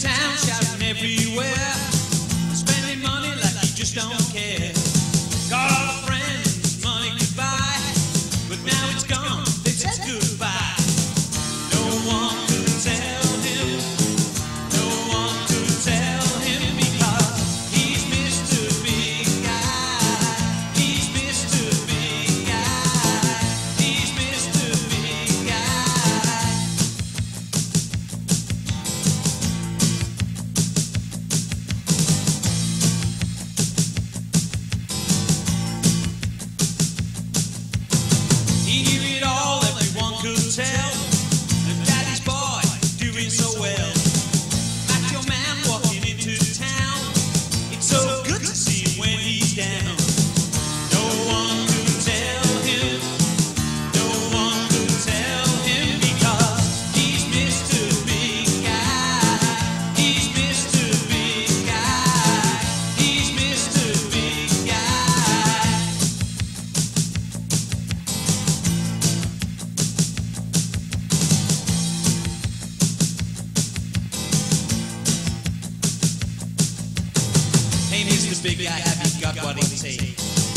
town, shouting everywhere, spending money like you just don't care. Got all the friends money could buy, but now it's gone, they said goodbye. No one could tell him, no one could tell him, because he's Mr. Big Guy, he's Mr. Big Guy, he's Mr. Big Guy. He knew it all, everyone could tell. And daddy's boy doing so well. Macho man walking into town. It's so good to see him when he's down. No one could tell him. No one could tell him, because he's Mr. Big Guy. He's Mr. Big Guy. He's Mr. Big Guy. Hey, Mr. Big Guy, have you got what it takes?